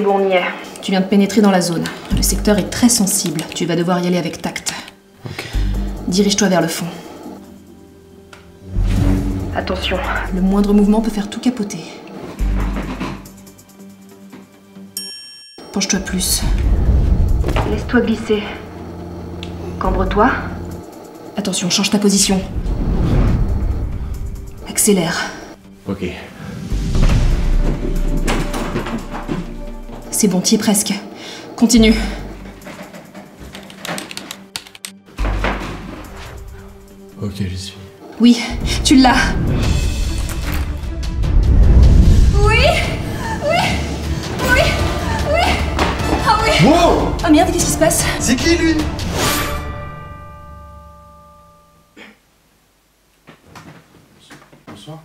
C'est bon, on y est. Tu viens de pénétrer dans la zone. Le secteur est très sensible. Tu vas devoir y aller avec tact. Ok. Dirige-toi vers le fond. Attention. Le moindre mouvement peut faire tout capoter. Penche-toi plus. Laisse-toi glisser. Cambre-toi. Attention, change ta position. Accélère. Ok. C'est bon, t'y es presque. Continue. Ok, j'y suis. Oui, tu l'as. Oui. Oui. Oui. Oui. Ah oui. Wow. Oh merde, qu'est-ce qui se passe? C'est qui, lui? Bonsoir.